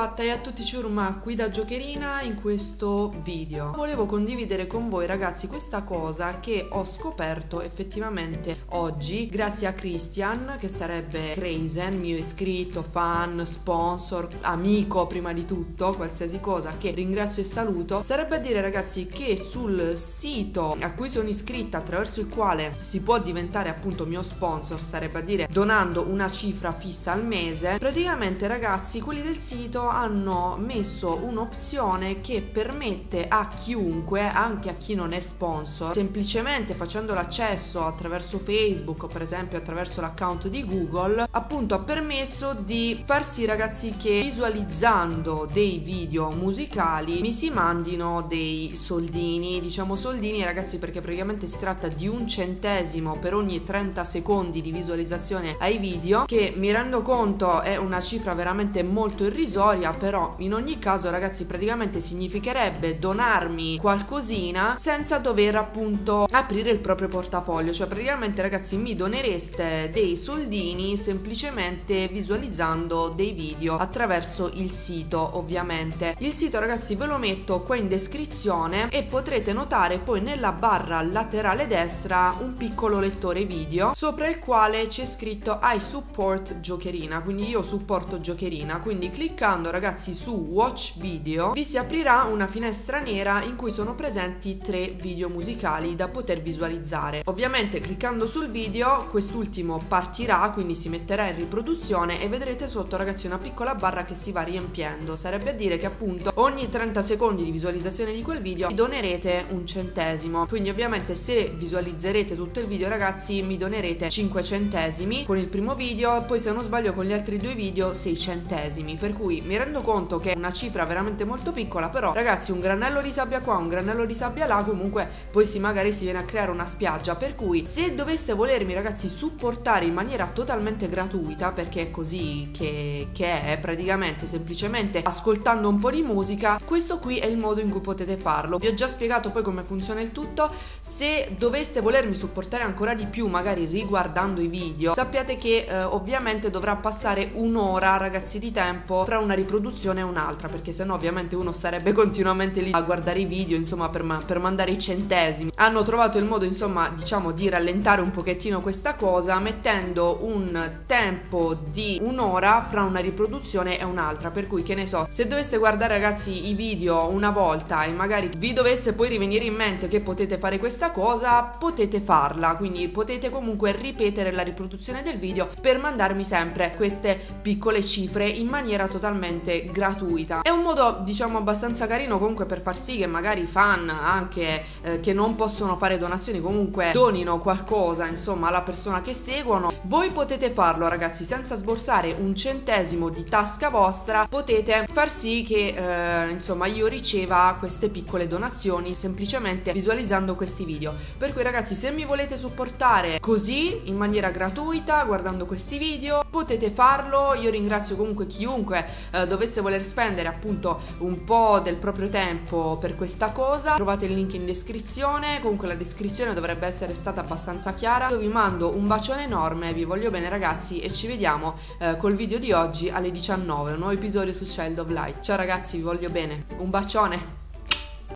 guatta e a tutti ciurma, qui da Giocherina in questo video. Volevo condividere con voi ragazzi questa cosa che ho scoperto effettivamente oggi grazie a Christian, che sarebbe Crazen, mio iscritto, fan, sponsor, amico prima di tutto, qualsiasi cosa, che ringrazio e saluto. Sarebbe a dire ragazzi che sul sito a cui sono iscritta, attraverso il quale si può diventare appunto mio sponsor, sarebbe a dire donando una cifra fissa al mese, praticamente ragazzi quelli del sito hanno messo un'opzione che permette a chiunque, anche a chi non è sponsor, semplicemente facendo l'accesso attraverso Facebook o per esempio attraverso l'account di Google, appunto ha permesso di far sì ragazzi che visualizzando dei video musicali mi si mandino dei soldini, diciamo soldini ragazzi perché praticamente si tratta di 1 centesimo per ogni 30 secondi di visualizzazione ai video, che mi rendo conto è una cifra veramente molto irrisoria, però in ogni caso ragazzi praticamente significherebbe donarmi qualcosina senza dover appunto aprire il proprio portafoglio, cioè praticamente ragazzi mi donereste dei soldini semplicemente visualizzando dei video attraverso il sito. Ovviamente il sito ragazzi ve lo metto qua in descrizione e potrete notare poi nella barra laterale destra un piccolo lettore video sopra il quale c'è scritto I support Giocherina, quindi io supporto Giocherina. Quindi cliccando ragazzi su watch video vi si aprirà una finestra nera in cui sono presenti 3 video musicali da poter visualizzare. Ovviamente cliccando sul video quest'ultimo partirà, quindi si metterà in riproduzione e vedrete sotto ragazzi una piccola barra che si va riempiendo, sarebbe a dire che appunto ogni 30 secondi di visualizzazione di quel video mi donerete 1 centesimo, quindi ovviamente se visualizzerete tutto il video ragazzi mi donerete 5 centesimi con il primo video, poi se non sbaglio con gli altri 2 video 6 centesimi, per cui mi rendo conto che è una cifra veramente molto piccola, però ragazzi un granello di sabbia qua, un granello di sabbia là, comunque poi si magari si viene a creare una spiaggia, per cui se doveste volermi ragazzi supportare in maniera totalmente gratuita, perché è così che è praticamente, semplicemente ascoltando un po' di musica, questo qui è il modo in cui potete farlo. Vi ho già spiegato poi come funziona il tutto. Se doveste volermi supportare ancora di più magari riguardando i video, sappiate che ovviamente dovrà passare un'ora ragazzi di tempo tra una riproduzione e un'altra, perché sennò ovviamente uno sarebbe continuamente lì a guardare i video, insomma per mandare i centesimi. Hanno trovato il modo insomma diciamo di rallentare un pochettino questa cosa mettendo un tempo di 1 ora fra una riproduzione e un'altra, per cui che ne so, se doveste guardare ragazzi i video una volta e magari vi dovesse poi rivenire in mente che potete fare questa cosa, potete farla, quindi potete comunque ripetere la riproduzione del video per mandarmi sempre queste piccole cifre in maniera totalmente gratuita. È un modo diciamo abbastanza carino comunque per far sì che magari fan anche che non possono fare donazioni comunque donino qualcosa insomma alla persona che seguono. Voi potete farlo ragazzi senza sborsare 1 centesimo di tasca vostra, potete far sì che insomma io riceva queste piccole donazioni semplicemente visualizzando questi video, per cui ragazzi se mi volete supportare così in maniera gratuita guardando questi video potete farlo. Io ringrazio comunque chiunque dovesse voler spendere appunto un po' del proprio tempo per questa cosa. Trovate il link in descrizione, comunque la descrizione dovrebbe essere stata abbastanza chiara. Io vi mando un bacione enorme, vi voglio bene ragazzi e ci vediamo col video di oggi alle 19, un nuovo episodio su Child of Light. Ciao ragazzi, vi voglio bene, un bacione!